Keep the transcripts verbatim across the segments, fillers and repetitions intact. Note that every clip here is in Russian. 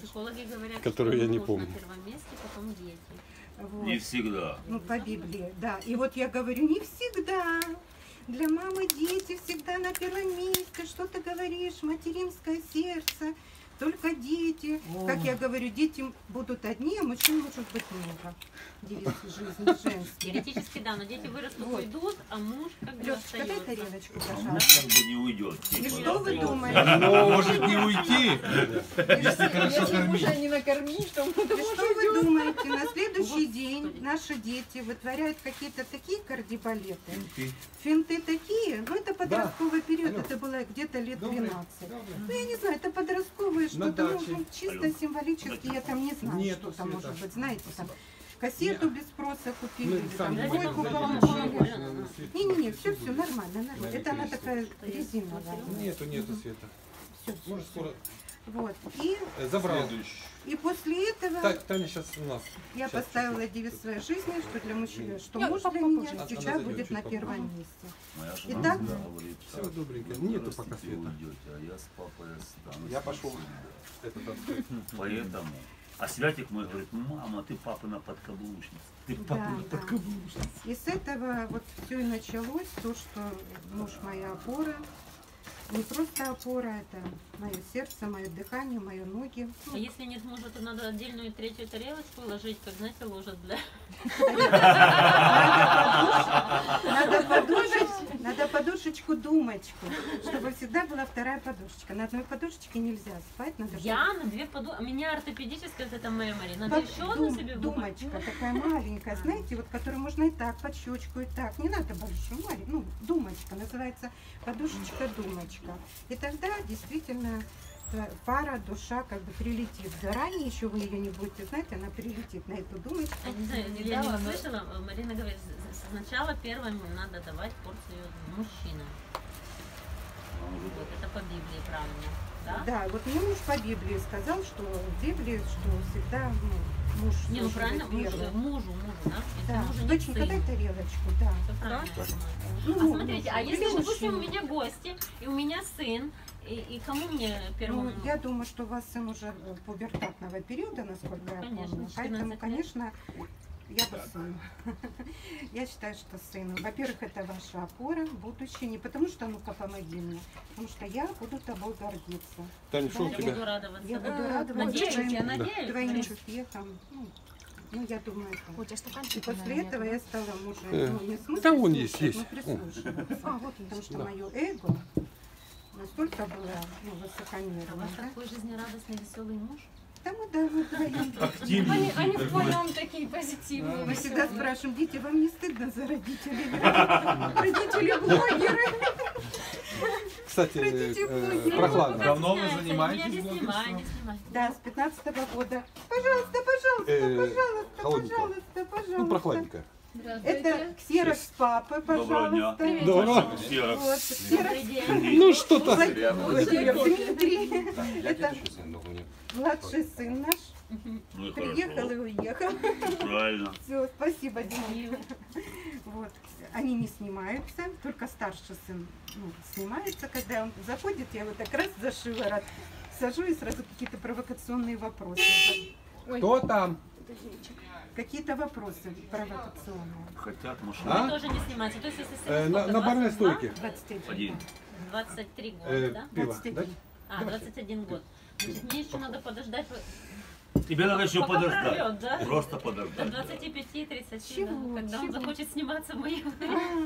Психологи говорят, которую я не помню. На первом месте, потом дети. Вот. Не всегда. Ну, по Библии, да. И вот я говорю, не всегда. Для мамы дети всегда на первом месте. Что ты говоришь? Материнское сердце. Только дети. О. Как я говорю, дети будут одни, а мужчин может быть много. Девиз жизни женский. Теоретически, да, но дети вырастут, вот. Уйдут, а муж как бы остается. Дай тарелочку, пожалуйста. Как бы не уйдет. И что вы думаете? Но может не уйти. Если хорошо кормить. Если мужа не накормить, то он уйдет. Что вы думаете? На следующий день наши дети вытворяют какие-то такие кардибалеты. Финты такие, но это подростковый период. Это было где-то лет двенадцать. Ну, я не знаю, это подростковый. Что-то может чисто символически, я там не знаю, что там может быть, знаете, там кассету без спроса купили, там койку положили. Не-не-не, все-все нормально, нормально. Это она такая резиновая. Нету, нету света. Может скоро. Вот. И забрал. И после этого так, Таня, сейчас у нас. Я сейчас поставила сейчас. Девиз своей жизни, что для мужчины, что муж для меня всегда будет на первом месте. Итак, все добренько. Нету пока света. Я пошел. Поэтому. А Святик мой говорит, мама, ты папина подкаблучница. Ты папина да, подкаблучница. Да. И с этого вот все и началось, то, что муж моя опора. Не просто опора, это мое сердце, мое дыхание, мои ноги. А если нет мужа, то надо отдельную третью тарелочку ложить, как, знаете, ложат для... Надо подушечку-думочку, чтобы всегда была вторая подушечка. На одной подушечке нельзя спать. Я на две подушечки. У меня ортопедическая вот эта мемори. Надо еще одну себе выбрать. Думочка такая маленькая, знаете, вот которую можно и так, под щечку, и так. Не надо большую, маленькую. Ну, думочка называется, подушечка-думочка. И тогда действительно пара, душа как бы прилетит. Заранее еще вы ее не будете знать, она прилетит на эту думочку. Я не знаю, я не слышала, Марина говорит, сначала первым надо давать порцию мужчинам. Вот это по Библии, правильно? Да? Да, вот мне муж по Библии сказал, что в Библии, что всегда ну, муж не, ну, правильно, мужу, мужу, мужу, да? Да. Мужу доченька, дай тарелочку, да. Да? Да. Ну, а ну, смотрите, ну, а если, мужчина. Допустим, у меня гости, и у меня сын, и, и кому мне первому? Ну, я думаю, что у вас сын уже пубертатного периода, насколько ну, я помню. Конечно, поэтому, конечно, я бы сын. Я считаю, что сын. Во-первых, это ваша опора, будущее. Не потому что, ну-ка, помоги мне. Потому что я буду тобой гордиться. Таня, да, я тебя? Буду радоваться. Я буду радоваться надеюсь, твоим, я надеюсь. твоим успехом. Ну, ну, я думаю, это. И после этого я стала мужем. Ну, не смысл, да он есть, есть. А, вот, потому что да. Мое эго настолько было ну, высокомерно. У вас да? Такой жизнерадостный, веселый муж? Да, мы, да, мы вдвоем. Они, они вдвоем такие позитивные. Мы всегда спрашиваем, дети, вам не стыдно за родителей? Родители-блогеры. Кстати, прохладно. Давно вы занимаетесь блогерством? Да, с пятнадцатого года. Пожалуйста, пожалуйста, пожалуйста, пожалуйста, пожалуйста. Ну, прохладненько. Это ксерокс папы, пожалуйста. Доброго дня. Вот, ксерокс. Ну что-то. Дмитрий. Это младший сын наш. Ну, приехал хорошо. И уехал. Правильно. Все, спасибо, Дима. Вот. Они не снимаются, только старший сын ну, снимается. Когда он заходит, я его так раз за шиворот сажу и сразу какие-то провокационные вопросы. Ой. Кто там? Какие-то вопросы провокационные. Хотят машины. А? Тоже не снимаются. То есть, если э, на, на барной стойке. двадцать один. двадцать три года, э, да? Пиво, двадцать один. Да? А, двадцать один год. Значит, мне еще надо подождать. Тебе надо еще пока подождать. Прорвет, да? Просто подождать. До двадцати пяти тридцати, чего? Да, когда чего? Он захочет сниматься в моих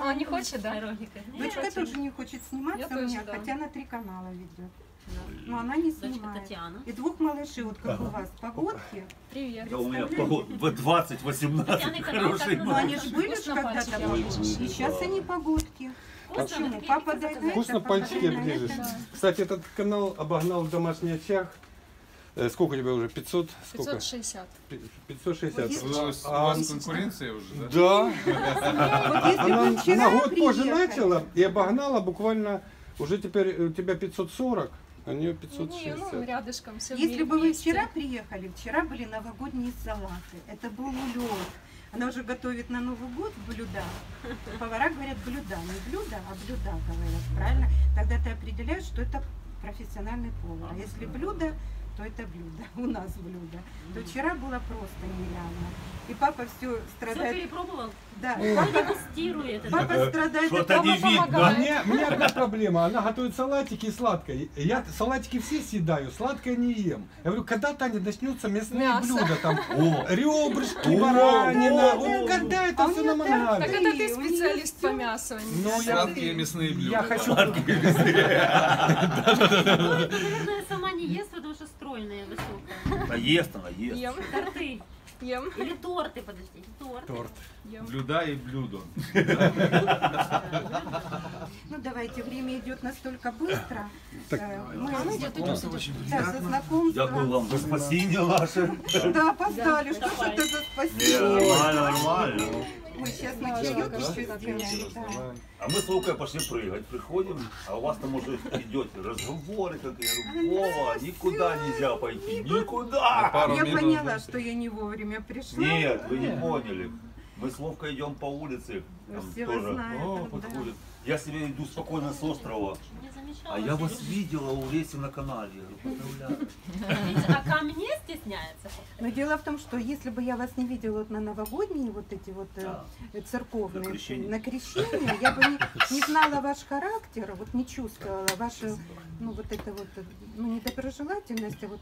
а, а, не хочет, да? Дочка тоже не хочет сниматься у меня, да. Хотя на три канала ведет. Да. Но она не снимает. И двух малышей, вот как да. У вас, погодки. Привет. Да у меня погодки в двадцать восемнадцать. Хорошие. Ну они же были когда-то. И сейчас они погодки. Почему? Папа дает. Вкусно пальчики оближешь. Кстати, этот канал обогнал в домашний очаг. Сколько у тебя уже? пятьсот? Сколько? пятьсот шестьдесят. пятьсот шестьдесят. У вас, а, у вас конкуренция уже, да? Да. Она на год позже начала и обогнала буквально. Уже теперь у тебя пятьсот сорок. У нее пятьсот шестьдесят. Не, ну, рядышком все. Если бы вы вчера приехали, вчера были новогодние салаты, это был улет. Она уже готовит на Новый год блюда. Повара говорят блюда, не блюда, а блюда говорят, правильно? Тогда ты определяешь, что это профессиональный повар. А если блюдо, то это блюдо, у нас блюдо. То вчера было просто нереально. И папа все страдает. Все перепробовал? Да. Папа стирует. Папа страдает. Что-то не видно. У меня одна проблема. Она готовит салатики и сладкое. Я салатики все съедаю, сладкое не ем. Я говорю, когда, Таня, начнется мясные блюда? Там ребрышки, баранина. Когда это все на мангале? Так это ты специалист по мясу. Сладкие мясные блюда. Я хочу. Наверное, сама не ест, потому что стройная, высокая. Да ест она, ест. Ем. Торты. Ем. Или торты, подождите, торты. Торт. Ем. Блюда и блюдо. Ну давайте, время идет настолько быстро. Мы идем. Я был вам за спасение ваше. Да, опоздали. Что же это за спасение? Нормально, нормально. Ой, сейчас мы чаек еще отменяем. А мы с Лукой пошли прыгать. Приходим, а у вас там уже идет разговоры, как я говорю, Вова, никуда нельзя пойти, никуда. Я поняла, что я не вовремя пришла. Нет, вы не поняли. Мы с Ловкой идем по улице. Все тоже. Знают, О, подходит. Да. Я себе иду спокойно с острова. А я вас видела у Леси на канале. А ко мне стесняется? Но дело в том, что если бы я вас не видела вот на новогодние вот эти вот да. церковные на крещение, на крещение я бы не, не знала ваш характер, вот не чувствовала вашу, ну вот это вот, ну, недоброжелательность, а вот.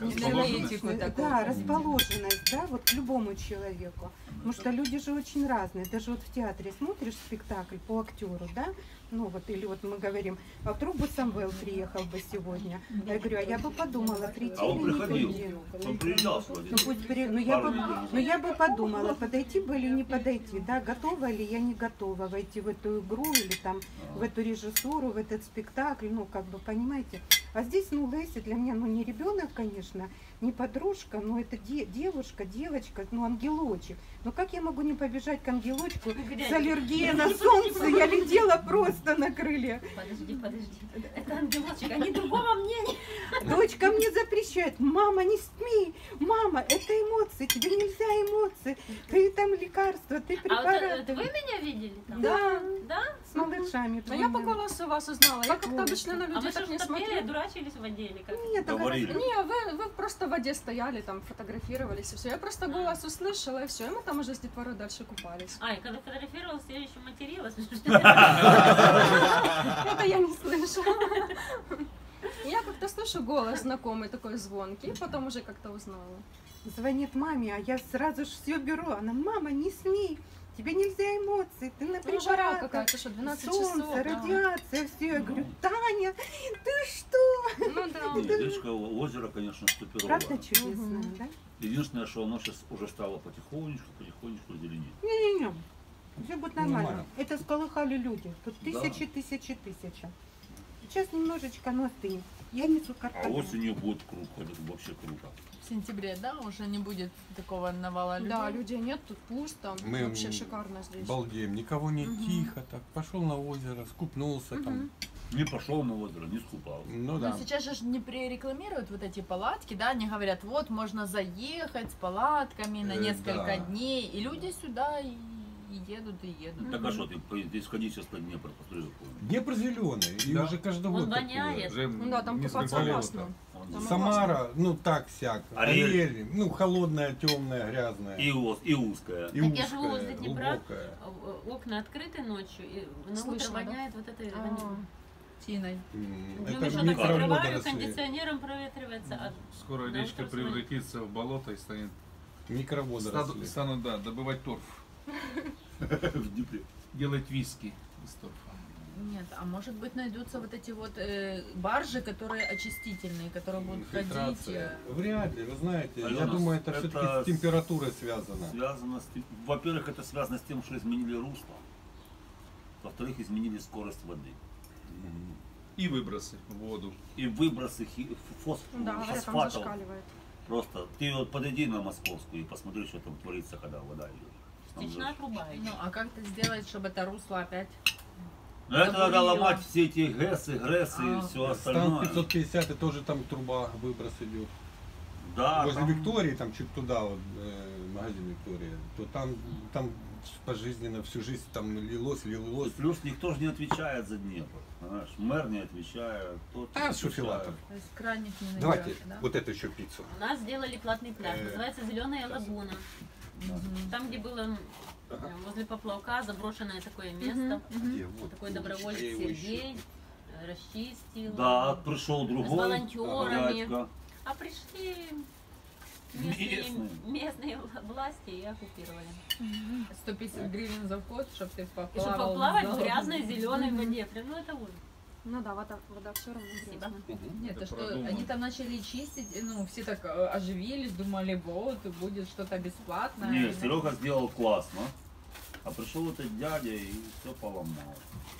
Расположенность, да, расположенность, да, вот к любому человеку. Потому что люди же очень разные. Даже вот в театре смотришь спектакль по актеру, да, ну вот, или вот мы говорим, а вдруг бы Самвел приехал бы сегодня. Я говорю, а я бы подумала, прийти а или не прийти. Он приезжал сегодня. Ну, пусть при... но, я бы... но я бы подумала, подойти бы или не подойти, да, готова ли я, не готова войти в эту игру или там в эту режиссуру, в этот спектакль, ну, как бы, понимаете. А здесь, ну, Леся для меня, ну, не ребенок, конечно, не подружка, но это де девушка, девочка, ну, ангелочек. Но как я могу не побежать к ангелочку с аллергией на солнце? Я летела просто на крыле. Подожди, подожди. Это ангелочек, они другого мнения. Дочка мне запрещает. Мама, не смей. Мама, это эмоции. Тебе нельзя эмоции. Ты там лекарства, ты препараты. А вот, вы меня видели? Там? Да. Да? С малышами. А я по голосу вас узнала. Я как-то обычно на людей а так не смотрела. Дурачились в отделе? Как нет, так раз... не, вы, вы просто в воде стояли, там фотографировались и все. Я просто голос услышала и все. И мы там уже с детворой дальше купались. А, и когда фотографировалась, я еще материлась. Это я не слышала. Я как-то слышу голос знакомый, такой звонкий, потом уже как-то узнала. Звонит маме, а я сразу же все беру. Она, мама, не смей. Тебе нельзя эмоций, ты на препаратах, ну, солнце, да. радиация, все. Я говорю, Таня, ты что? Ну, да. Нет, девочка, озеро, конечно, ступировало. Правда чудесное, угу. да? Единственное, что оно сейчас уже стало потихонечку, потихонечку зеленеть. Не-не-не, все будет нормально. нормально. Это сколыхали люди, тут тысячи, да. тысячи, тысячи. Сейчас немножечко, но ты. Я несу картофель. А осенью будет круто, вообще круто. В сентябре, да, уже не будет такого навала людей? Да, людей нет, тут пусто, мы вообще шикарно здесь. Балдеем, никого не угу. тихо, так пошел на озеро, скупнулся угу. там. Не пошел на озеро, не скупал. Ну, да. Но сейчас же не пререкламируют вот эти палатки, да, они говорят, вот можно заехать с палатками на э, несколько да. дней, и люди сюда и... И едут, и едут. Так а что ты, ты сходи сейчас на Днепр, посмотри какой. Днепр зеленый, и да. уже каждый год. Он воняет. Ну да, там купаться опасно. Самара, ну так всяк. Арель. Арель, ну холодная, темная, грязная. И, ос, и узкая. И так узкая, я живу возле Днепра, окна открыты ночью, и на утро воняет да? вот этой а -а -а. тиной. Днем еще так закрываю, кондиционером проветривается. От... Скоро да, речка превратится в болото и станет... Микроводоросли. Станут, да, добывать торф. В Днепре. Делать виски из торфа. Нет, а может быть найдутся вот эти вот э, баржи, которые очистительные, которые будут Фильтрация. ходить. Вряд ли, вы знаете, Алена, я думаю, это, это все-таки с температурой связано. связано Во-первых, это связано с тем, что изменили русло. Во-вторых, изменили скорость воды. И выбросы в воду. И выбросы фосфора. Да, фосфатов. Зашкаливает. Просто ты вот подойди на Московскую и посмотри, что там творится, когда вода идет. Стечная труба. Ну, а как ты сделать, чтобы это русло опять... Ну, это надо ломать все эти гэсы, грэсы а, и все остальное. Стан пятьсот пятьдесят и тоже там труба, выброс идет. Да. Возле там... Виктории, там чуть туда, вот, э, магазин Виктория, то там, там пожизненно всю жизнь там лилось, лилось. Плюс никто же не отвечает за Днепр. Понимаешь? Мэр не отвечает. Тот, а, шуфилатор. Давайте да? Вот это еще пиццу. У нас сделали платный пляж, называется Зеленая лагуна. Угу. Там, где было возле Поплавка заброшенное такое место. Угу. Угу. Такой добровольец Сергей расчистил. Да, пришел другой. С волонтерами. Рядька. А пришли... Местные, местные власти и оккупировали. сто пятьдесят гривен за вход, чтобы ты поплавал. Чтобы поплавать в грязной зеленой воде. Ну это ужас. Ну да, вода, вода все равно грязная. Нет, это что, они там начали чистить, ну все так оживились, думали, вот, будет что-то бесплатное. Нет, Серега сделал классно. А пришел этот дядя и все поломал.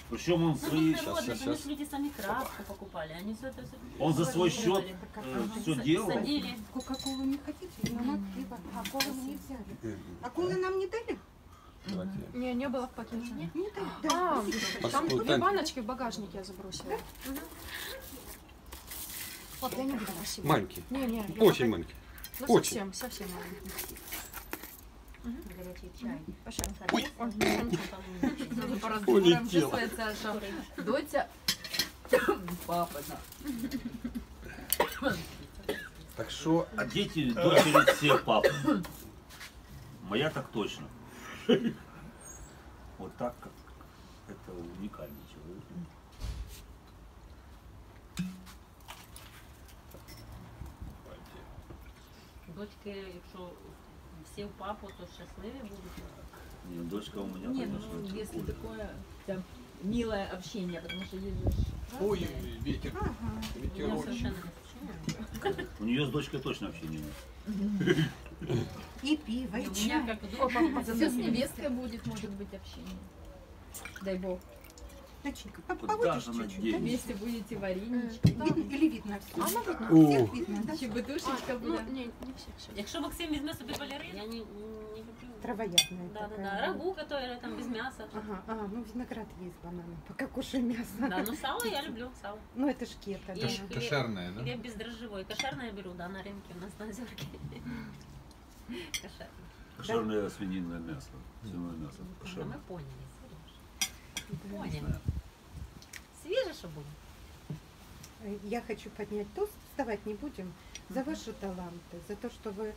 Причем он свои... Сейчас, сейчас, сейчас. Люди сами краску покупали, они все это... Он за свой счет все делал. Кока-колу не хотите? А колу не взяли. А колы нам не дали? Не, не было в пакете. Не дали. Там были баночки в багажнике, я забросила. Вот, я не буду красиво. Маленькие. Очень маленькие. Совсем, совсем маленькие. Горячий чай. Так что, а дети, дочери все папы. Моя так точно. Вот так, как это уникальный человек. Дочки, что... Все у папу, то счастливее будут. Нет, дочка у меня, нет, конечно, ну, если курит. Такое там, милое общение, потому что есть же... Ой, ветер. Ага. Ветер у, очень. У нее с дочкой точно общения нет. И пиво, и чай. Все с невесткой будет, может быть, общение. Дай бог. Доченька, поводишь чуть-чуть. Вместе будете варенички. Или видно все? Она видно, всех видно. Чебетушечка была. Не, не всех. Если Максим без мяса приболеры, я не люблю. Травоядная. Да, да, да. Рагу, которая там без мяса. Ага, ага, ну виноград есть, бананы. Пока кушаю мясо. Да, ну сало я люблю, сало. Ну это ж кето. Кошерное, да? Я бездрожжевой. Кошерное беру, да, на рынке у нас на Озерке. Кошерное. Кошерное свининное мясо. Свиное мясо. Кошерное. Мы поняли. Свежий, что было? Я хочу поднять тост, вставать не будем, за ваши таланты, за то, что вы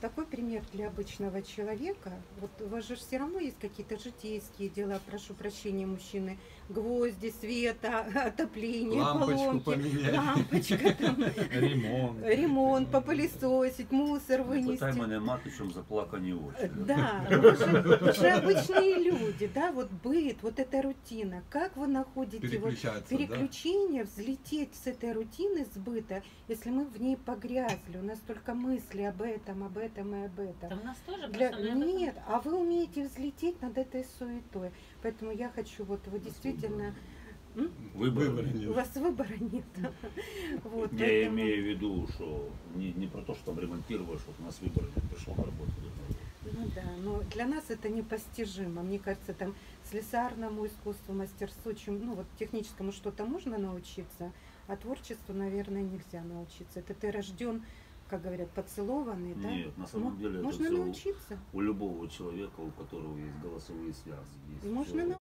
такой пример для обычного человека. Вот у вас же все равно есть какие-то житейские дела, прошу прощения, мужчины, гвозди, света, отопление, лампочку поломки, лампочка, там, ремонт, ремонт, попылесосить, мусор вынести. Пытаемая матушем заплаканные очи. Да, вы же обычные люди, да, вот быт, вот эта рутина. Как вы находите вот переключение, да? Взлететь с этой рутины, с быта, если мы в ней погрязли, у нас только мысли об этом, об этом. и об этом. Там нас тоже Для... Нет, а вы умеете взлететь над этой суетой. Поэтому я хочу, вот вы действительно... Выбора, выбора нет. У вас выбора нет. Вот, я поэтому... имею в виду, что не, не про то, что там ремонтироваешь, вот у нас выбора нет, пришел на работу. Ну да, но для нас это непостижимо. Мне кажется, там слесарному искусству, мастерству, чем, ну вот техническому что-то можно научиться, а творчеству, наверное, нельзя научиться. Это ты рожден... Как говорят, поцелованный, да? Нет, на самом деле, можно это все научиться. У любого человека, у которого есть голосовые связи. Есть можно научиться.